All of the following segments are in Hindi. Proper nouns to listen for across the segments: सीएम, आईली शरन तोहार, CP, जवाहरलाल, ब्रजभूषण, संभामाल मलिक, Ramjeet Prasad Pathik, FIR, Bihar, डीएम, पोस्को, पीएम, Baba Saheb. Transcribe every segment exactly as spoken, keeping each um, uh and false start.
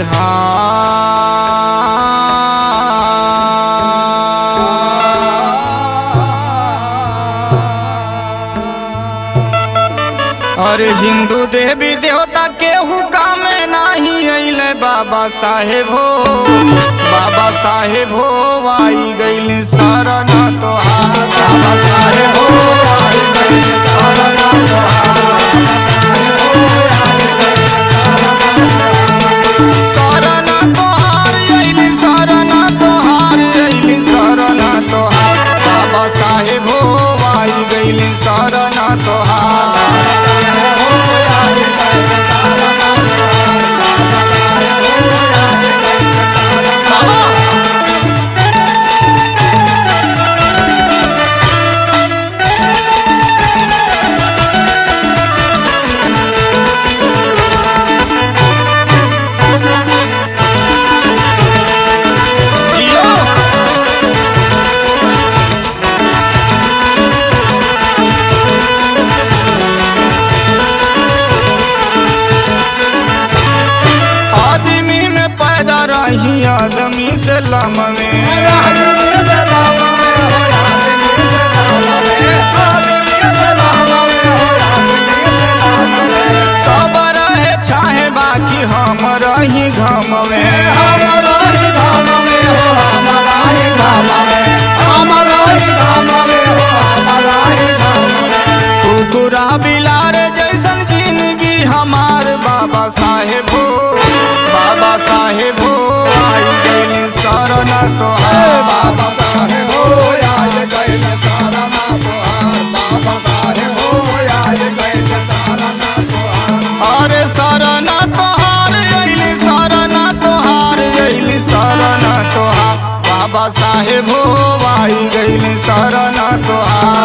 बिहार। और हिंदू देवी देवता के हुक्म में नहीं अइले बाबा साहेब हो, बाबा साहेब हो आई गइल शरण तोहार, बाबा साहेब हो आई गइल शरण तोहार। आदमी से लम में सब रहे चाहे बाकी हम रही घम में, हम रही घम में हो, हम रही घम में, हम रही घम में हो, हम रही घम में। कुकुरा बिलार जैसन जिंदगी हमार बाबा साहेब हो, बाबा साहेब हो आई गइल शरण तोहार, बाबा साहेब हो आई गइल शरण तोहार, बाबा साहेब हो आई गइल शरण तोहार। अरे शरण तोहार अइल शरण तोहार अइल शरण तोहार, बाबा साहेब हो आई गइल शरण तोहार।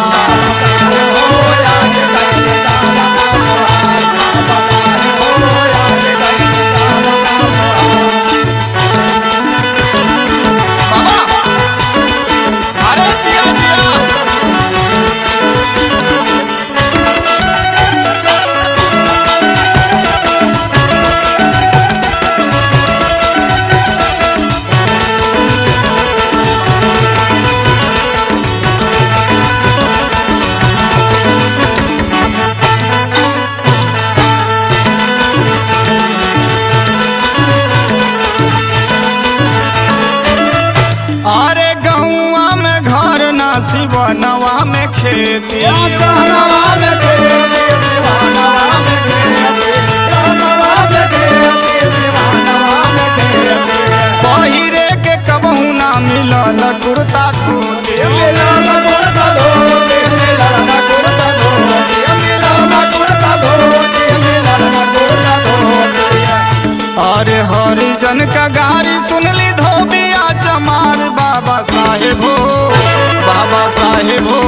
बनवा में खेती बनवा में खेती बनवा में खेती बनवा में खेती बनवा में खेती। पहिरे के कबहू ना मिलल कुर्ता धोती, मिलल कुर्ता धोती, मिलल कुर्ता धोती, मिलल कुर्ता धोती, मिलल कुर्ता धोती। अरे हरिजन का गारी सुनली धोबिया चमार, बाबा साहेब हो बाबा साहेब हो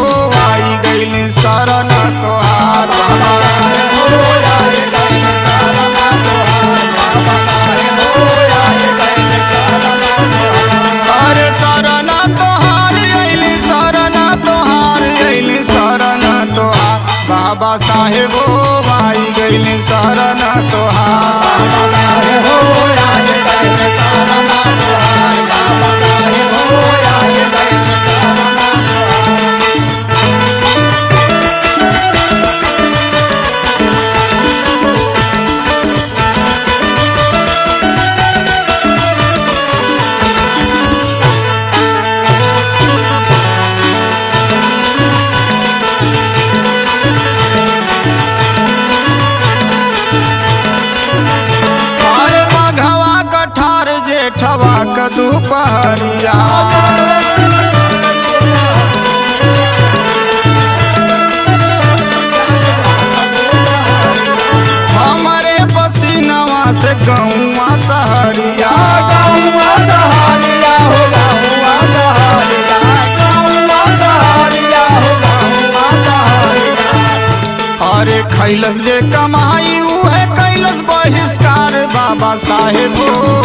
आई गइल शरण तोहार, बाबा साहेब हो आई गइल शरण तोहार, बाबा साहेब हो आई गइल शरण तोहार। अरे शरण तोहार अइल शरण तोहार अइल शरण तोहार, बाबा साहेब हो आई गइल शरण तोहार, बाबा साहेब हो आई गइल शरण तोहार, बाबा साहेब हो आई गइल शरण। दुपहरिया हमारे पसीनावा से गौवा सहरिया, गौवा सहरिया हो, गौवा सहरिया, गौवा सहरिया हो, गौवा सहरिया। अरे खैलस जे कमाई उहे कैलस बहिष्कार, बाबा साहेब हो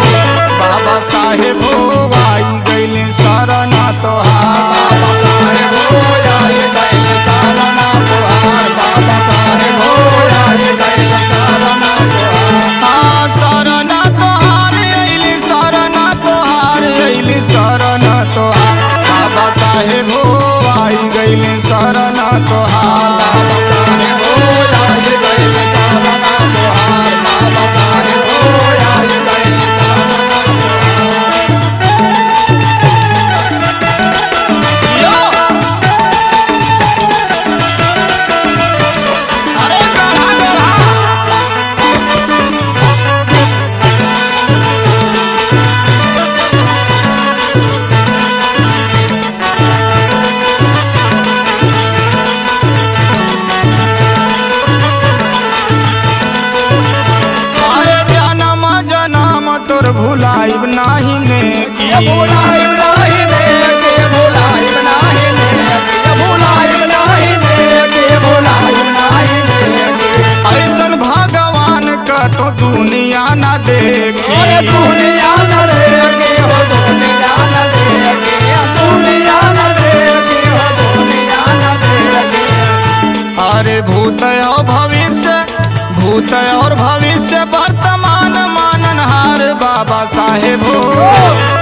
बाबा साहेब हो आई गइल शरण तोहार, बाबा साहेब हो आई गइल शरण तोहार, बाबा साहेब हो आई गइल शरण तोहार, शरण तोहार। तोर भुलाइब नाही नेकी, भुलाइब नाही नेकी, भुलाइब नाही नेकी, भुलाइब नाही नेकी, भुलाइब नाही नेकी। ऐसन भगवान का तो दुनिया न देखी, दुनिया न देखी हो, दुनिया न देखी, दुनिया न देखी हो, दुनिया न देखी। अरे भूत और भविष्य, भूत और भविष्य वर्तमान माननहार बाबा साहेब हो,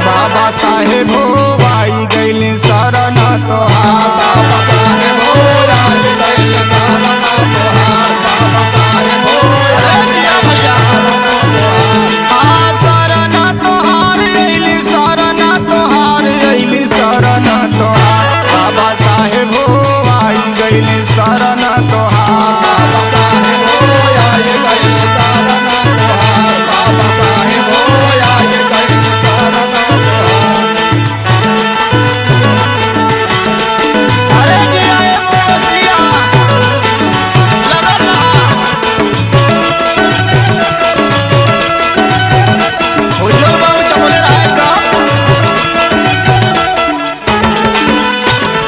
बाबा साहेब हो आई गईली शरण तोहार, बाबा साहेब हो आई गईली शरण तोहार, बाबा साहेब हो दिया भैया आ शरण तोहार, गईली शरण तोहार, गईली शरण तोहार, बाबा साहेब हो आई गईली शरण तोहार, बाबा साहेब हो आई गईली शरण तोहार, बाबा साहेब हो आई गईली शरण तोहार। अरे जी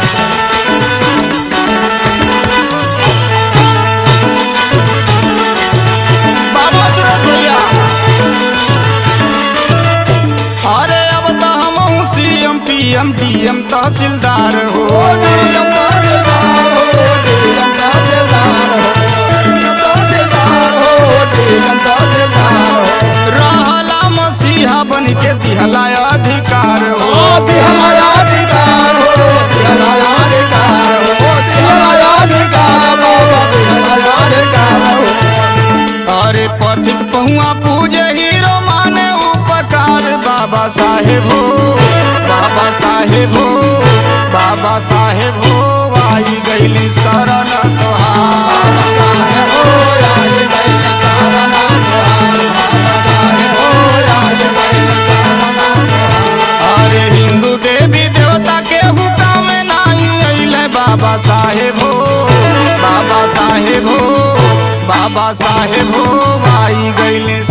आए मोसिया लगा लगा हो जो बाबू चमोले रहा का। अरे अब तो हम सीएम पीएम डीएम तहसीलदार हो, रहला मसीहा बन के दिहला अधिकार हो, दिहला अधिकार हो, दिहला अधिकार हो, दिहला अधिकार हो, दिहला अधिकार हो। अरे पथिक पहुआ पूजे हीरो माने बाबा साहेब हो, बाबा साहेब हो, बाबा साहेब हो आई गईली शरण तोहार, बाबा साहेब हो आई गईली शरण तोहार, बाबा साहेब हो आई गईली शरण तोहार। अरे हिंदू देवी देवता के हुक्म में नहीं अइले बाबा साहेब हो, बाबा साहेब हो, बाबा साहेब हो आई गईली